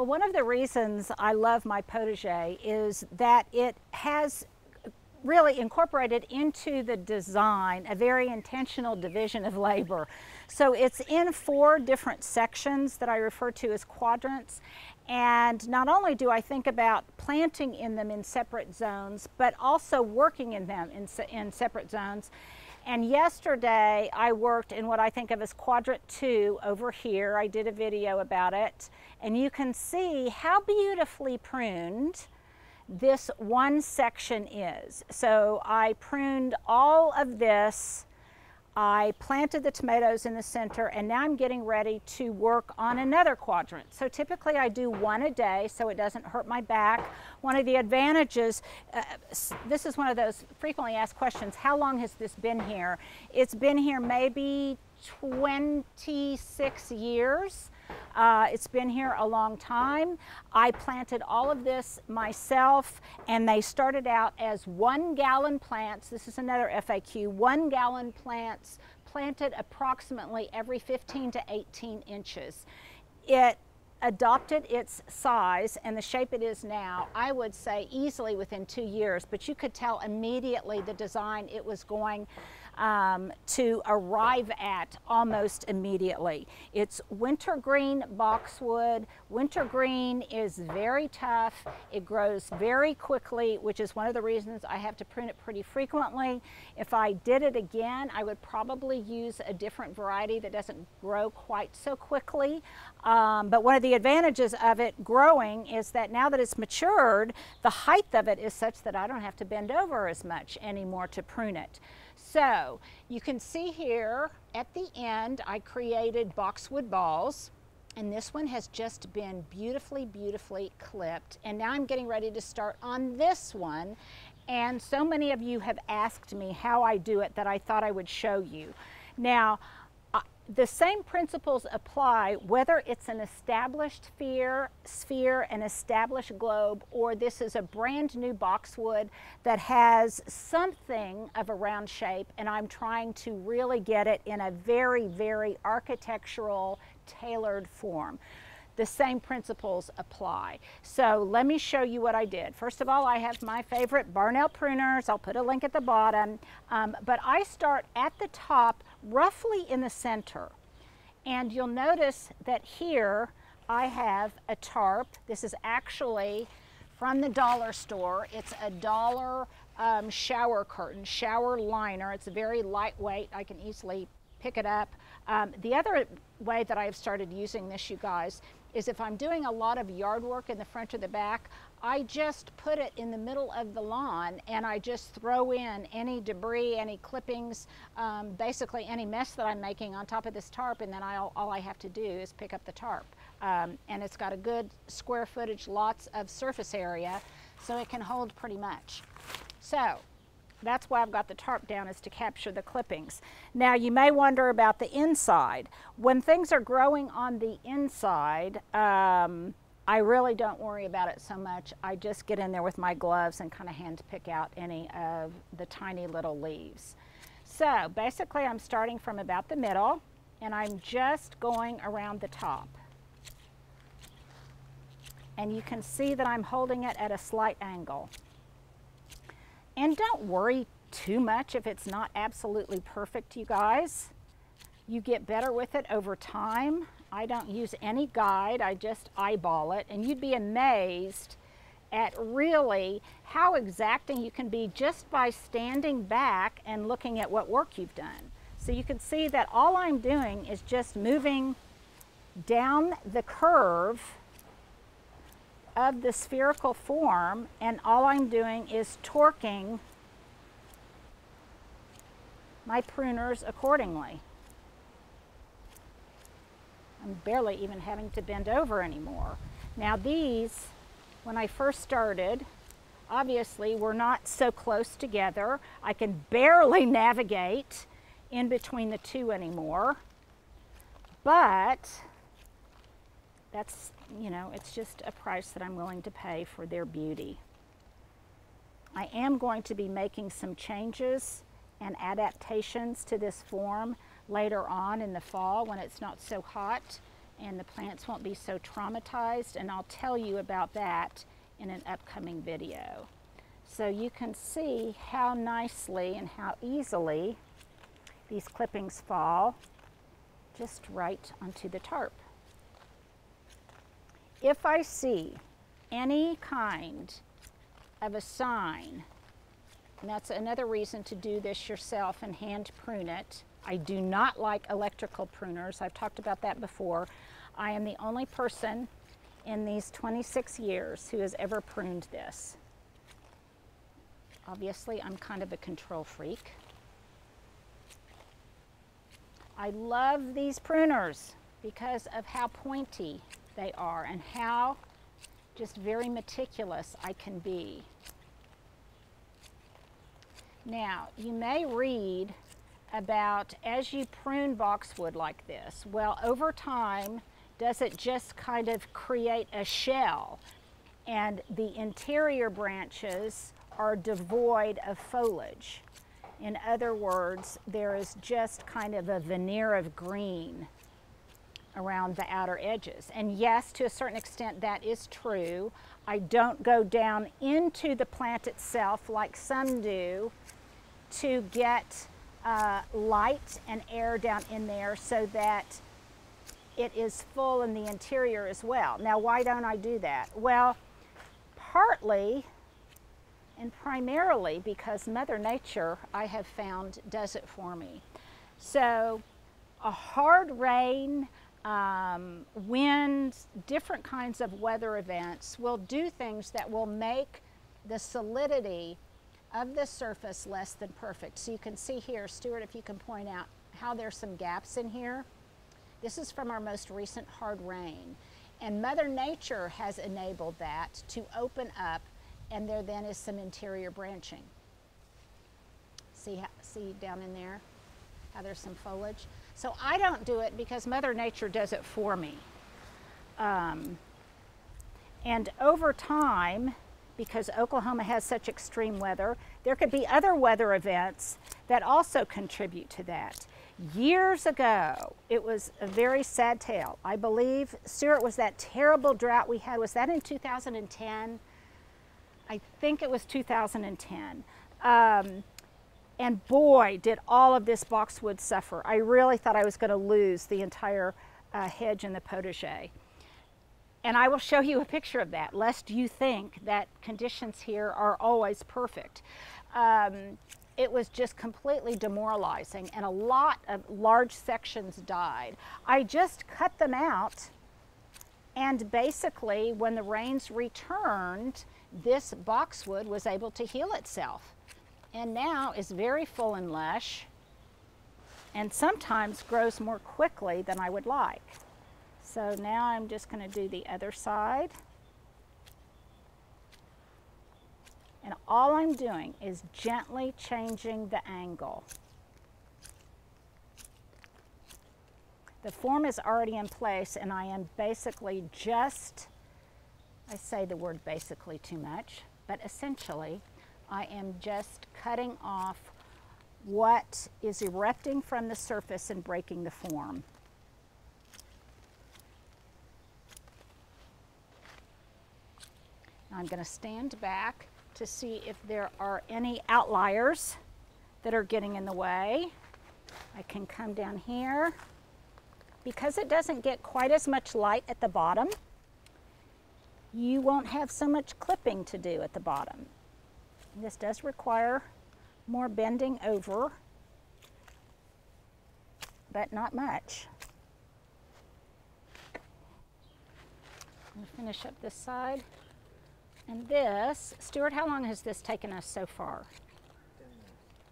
Well, one of the reasons I love my Protégé is that it has really incorporated into the design a very intentional division of labor. So it's in four different sections that I refer to as quadrants. And not only do I think about planting in them in separate zones, but also working in them in separate zones. And yesterday I worked in what I think of as quadrant 2 over here. I did a video about it. And you can see how beautifully pruned this one section is. So I pruned all of this, I planted the tomatoes in the center, and now I'm getting ready to work on another quadrant. So typically I do one a day so it doesn't hurt my back. One of the advantages, this is one of those frequently asked questions, how long has this been here? It's been here maybe 26 years. It's been here a long time. I planted all of this myself, and they started out as 1 gallon plants. This is another FAQ. 1 gallon plants planted approximately every 15 to 18 inches. It adopted its size and the shape it is now, I would say easily within 2 years, but you could tell immediately the design it was going to arrive at almost immediately. It's wintergreen boxwood. Wintergreen is very tough. It grows very quickly, which is one of the reasons I have to prune it pretty frequently. If I did it again, I would probably use a different variety that doesn't grow quite so quickly. But one of the advantages of it growing is that now that it's matured, the height of it is such that I don't have to bend over as much anymore to prune it. So you can see here at the end, I created boxwood balls, and this one has just been beautifully, beautifully clipped. And now I'm getting ready to start on this one. And so many of you have asked me how I do it that I thought I would show you. Now, the same principles apply whether it's an established sphere, an established globe, or this is a brand new boxwood that has something of a round shape, and I'm trying to really get it in a very, very architectural, tailored form. The same principles apply. So let me show you what I did. First of all, I have my favorite Barnel pruners. I'll put a link at the bottom. But I start at the top, roughly in the center. And you'll notice that here I have a tarp. This is actually from the dollar store. It's a dollar shower curtain, shower liner. It's very lightweight. I can easily pick it up. The other way that I've started using this, you guys, is if I'm doing a lot of yard work in the front or the back, I just put it in the middle of the lawn and I just throw in any debris, any clippings, basically any mess that I'm making on top of this tarp, and then all I have to do is pick up the tarp. And it's got a good square footage, lots of surface area, so it can hold pretty much. So that's why I've got the tarp down, is to capture the clippings. Now you may wonder about the inside. When things are growing on the inside, I really don't worry about it so much. I just get in there with my gloves and kind of hand pick out any of the tiny little leaves. So basically I'm starting from about the middle and I'm just going around the top. And you can see that I'm holding it at a slight angle. And don't worry too much if it's not absolutely perfect, you guys. You get better with it over time. I don't use any guide, I just eyeball it, and you'd be amazed at really how exacting you can be just by standing back and looking at what work you've done. So you can see that all I'm doing is just moving down the curve of the spherical form, and all I'm doing is torquing my pruners accordingly. I'm barely even having to bend over anymore. Now these, when I first started, obviously were not so close together. I can barely navigate in between the two anymore, but that's, you know, it's just a price that I'm willing to pay for their beauty. I am going to be making some changes and adaptations to this form later on in the fall when it's not so hot and the plants won't be so traumatized, and I'll tell you about that in an upcoming video. So you can see how nicely and how easily these clippings fall just right onto the tarp. If I see any kind of a sign, and that's another reason to do this yourself and hand prune it. I do not like electrical pruners. I've talked about that before. I am the only person in these 26 years who has ever pruned this. Obviously, I'm kind of a control freak. I love these pruners because of how pointy they are and how just very meticulous I can be. Now, you may read about as you prune boxwood like this, well, over time, does it just kind of create a shell and the interior branches are devoid of foliage? In other words, there is just kind of a veneer of green around the outer edges. And yes, to a certain extent, that is true. I don't go down into the plant itself like some do to get light and air down in there so that it is full in the interior as well. Now, why don't I do that? Well, partly and primarily because Mother Nature, I have found, does it for me. So a hard rain, wind, different kinds of weather events will do things that will make the solidity of the surface less than perfect. So you can see here, Stuart, if you can point out how there's some gaps in here. This is from our most recent hard rain. And Mother Nature has enabled that to open up, and there then is some interior branching. See down in there how there's some foliage? So I don't do it because Mother Nature does it for me. And over time, because Oklahoma has such extreme weather, there could be other weather events that also contribute to that. Years ago, it was a very sad tale. I believe, Stuart, was that terrible drought we had. Was that in 2010? I think it was 2010. And boy, did all of this boxwood suffer. I really thought I was going to lose the entire hedge in the potager. And I will show you a picture of that, lest you think that conditions here are always perfect. It was just completely demoralizing, and a lot of large sections died. I just cut them out, and basically when the rains returned, this boxwood was able to heal itself. And now is very full and lush, and sometimes grows more quickly than I would like. So now I'm just going to do the other side. And all I'm doing is gently changing the angle. The form is already in place, and I am basically just, I say the word basically too much, but essentially I am just cutting off what is erupting from the surface and breaking the form. I'm going to stand back to see if there are any outliers that are getting in the way. I can come down here. Because it doesn't get quite as much light at the bottom, you won't have so much clipping to do at the bottom. This does require more bending over, but not much. I'm going to finish up this side. And this, Stuart, how long has this taken us so far?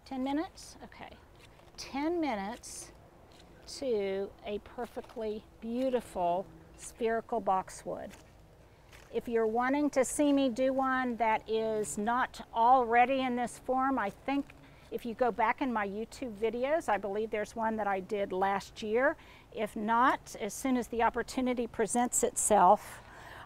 10 minutes? Okay. 10 minutes to a perfectly beautiful spherical boxwood. If you're wanting to see me do one that is not already in this form, I think if you go back in my YouTube videos, I believe there's one that I did last year. If not, as soon as the opportunity presents itself,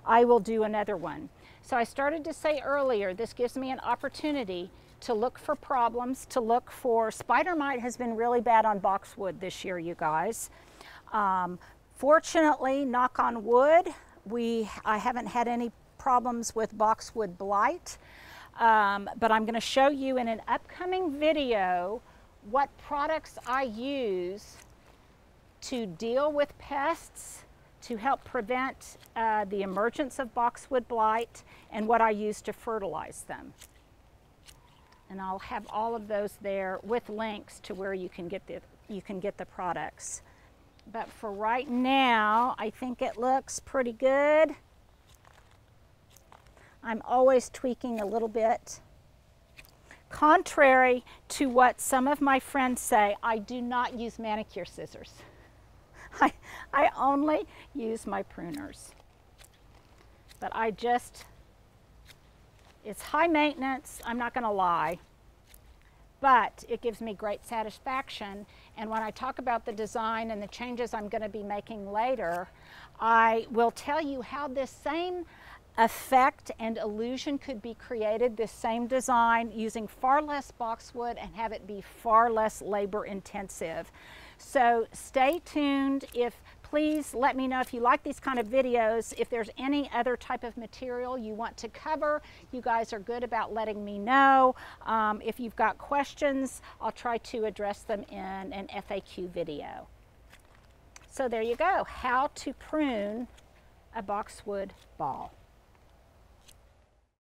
I will do another one. So I started to say earlier, this gives me an opportunity to look for problems, to look for, spider mite has been really bad on boxwood this year, you guys. Fortunately, knock on wood, I haven't had any problems with boxwood blight, but I'm going to show you in an upcoming video what products I use to deal with pests, to help prevent the emergence of boxwood blight, and what I use to fertilize them. And I'll have all of those there with links to where you can get the products. But for right now, I think it looks pretty good. I'm always tweaking a little bit. Contrary to what some of my friends say, I do not use manicure scissors. I only use my pruners. But it's high maintenance, I'm not going to lie, but it gives me great satisfaction. And when I talk about the design and the changes I'm going to be making later, I will tell you how this same effect and illusion could be created, this same design, using far less boxwood and have it be far less labor intensive. So stay tuned. Please let me know if you like these kind of videos. If there's any other type of material you want to cover, you guys are good about letting me know. If you've got questions, I'll try to address them in an FAQ video. So there you go, how to prune a boxwood ball.